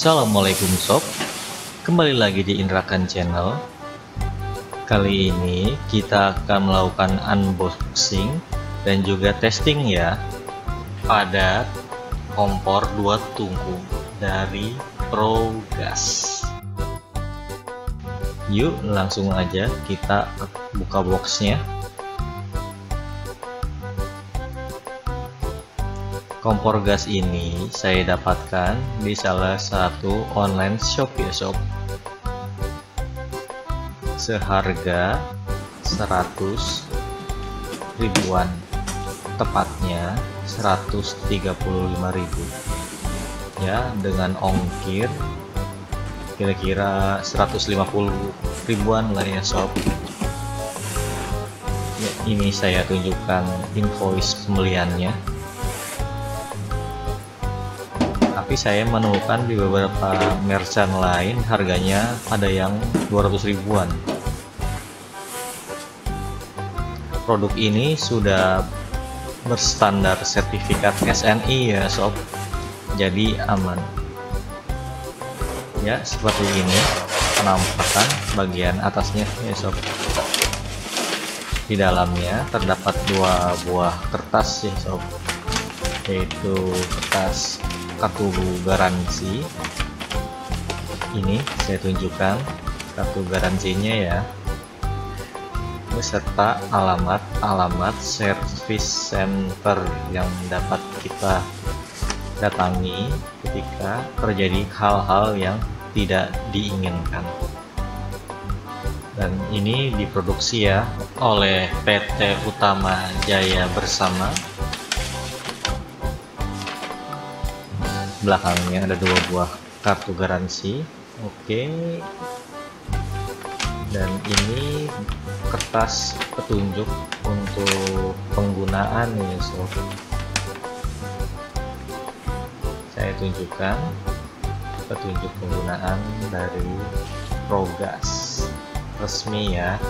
Assalamualaikum sob, kembali lagi di Indrakan channel. Kali ini kita akan melakukan unboxing dan juga testing ya pada kompor 2 tungku dari Progas. Yuk langsung aja kita buka boxnya. Kompor gas ini saya dapatkan di salah satu online shop ya sob, seharga 100 ribuan, tepatnya 135.000 ya, dengan ongkir kira-kira 150 ribuan lah ya sob ya. Ini saya tunjukkan invoice pembeliannya, tapi saya menemukan di beberapa merchant lain harganya ada yang 200 ribuan. Produk ini sudah berstandar sertifikat SNI ya sob, jadi aman ya. Seperti ini penampakan bagian atasnya ya sob. Di dalamnya terdapat dua buah kertas ya sob, yaitu kertas kartu garansi. Ini saya tunjukkan kartu garansinya ya, beserta alamat service center yang dapat kita datangi ketika terjadi hal-hal yang tidak diinginkan. Dan ini diproduksi ya oleh PT Utama Jaya Bersama. Belakangnya ada dua buah kartu garansi. Oke. Dan ini kertas petunjuk untuk penggunaan ya sob. Saya tunjukkan petunjuk penggunaan dari Progas resmi ya.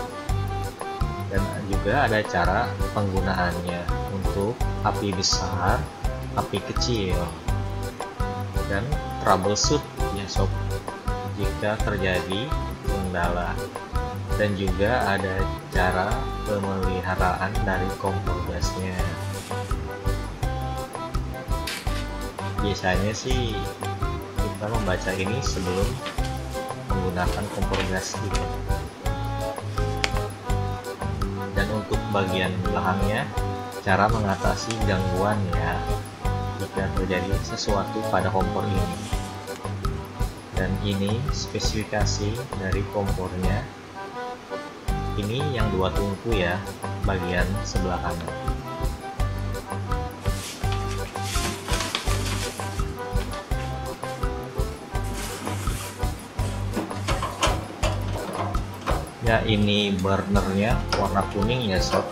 Dan juga ada cara penggunaannya untuk api besar, api kecil, dan troubleshoot ya sob jika terjadi kendala, dan juga ada cara pemeliharaan dari kompor gasnya. Biasanya sih kita membaca ini sebelum menggunakan kompor gas gitu. Dan untuk bagian belakangnya cara mengatasi gangguan ya jika terjadi sesuatu pada kompor ini. Dan ini spesifikasi dari kompornya. Ini yang 2 tungku ya, bagian sebelah kanan. Ya, ini burnernya warna kuning ya sob.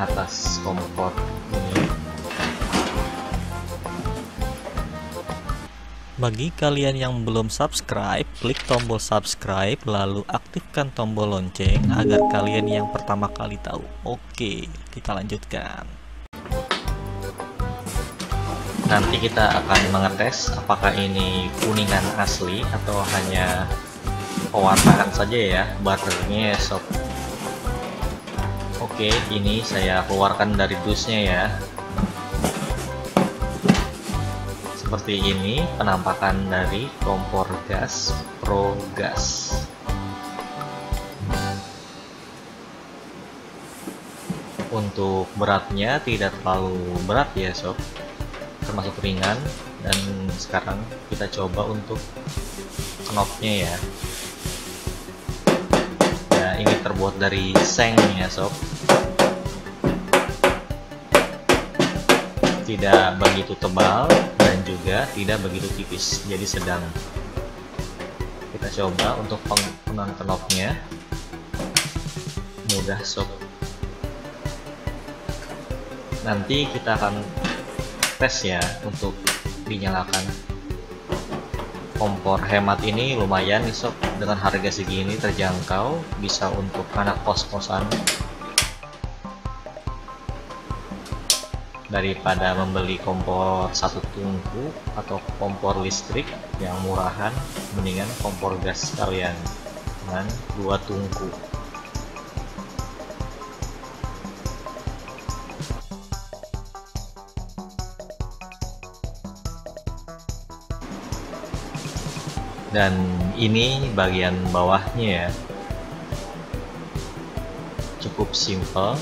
Atas kompor ini. Bagi kalian yang belum subscribe, klik tombol subscribe lalu aktifkan tombol lonceng agar kalian yang pertama kali tahu. Oke, kita lanjutkan. Nanti kita akan mengetes apakah ini kuningan asli atau hanya pewarnaan saja ya baterainya sob. Oke, ini saya keluarkan dari dusnya ya. Seperti ini penampakan dari kompor gas Progas. Untuk beratnya tidak terlalu berat ya sob, termasuk ringan. Dan sekarang kita coba untuk knopnya ya. Ini terbuat dari seng ya sob, tidak begitu tebal dan juga tidak begitu tipis, jadi sedang. Kita coba untuk penggunaan knopnya, mudah sob. Nanti kita akan tes ya untuk dinyalakan. Kompor hemat ini lumayan nih sob, dengan harga segini terjangkau, bisa untuk anak kos-kosan. daripada membeli kompor satu tungku atau kompor listrik yang murahan, mendingan kompor gas sekalian dengan 2 tungku. Dan ini bagian bawahnya ya, cukup simple.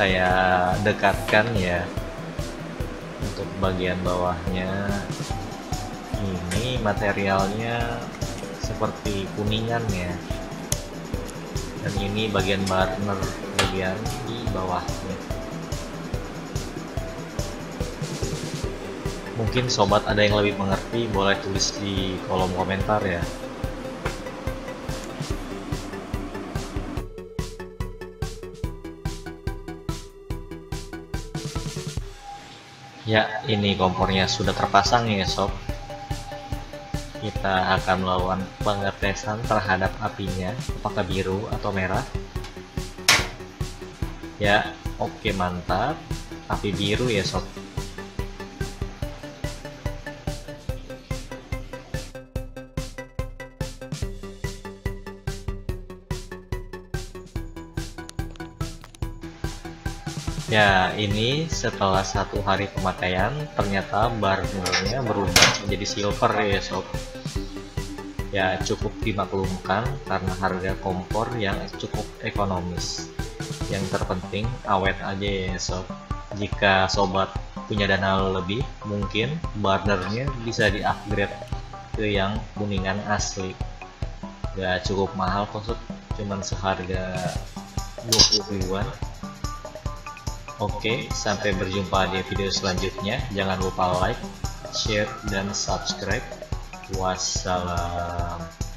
Saya dekatkan ya untuk bagian bawahnya. Ini materialnya seperti kuningan ya, dan ini bagian burner bagian di bawahnya. Mungkin sobat ada yang lebih mengerti, boleh tulis di kolom komentar ya. Ya, ini kompornya sudah terpasang ya sob. Kita akan melakukan pengetesan terhadap apinya, apakah biru atau merah. Ya, oke, mantap. Api biru ya sob. Ya, ini setelah 1 hari pemakaian ternyata burnernya berubah menjadi silver ya sob. Ya, cukup dimaklumkan karena harga kompor yang cukup ekonomis. Yang terpenting awet aja ya sob. Jika sobat punya dana lebih, mungkin burnernya bisa di-upgrade ke yang kuningan asli. Gak cukup mahal kok sob, cuman seharga 20 ribuan. Oke, sampai berjumpa di video selanjutnya. Jangan lupa like, share, dan subscribe. Wassalam.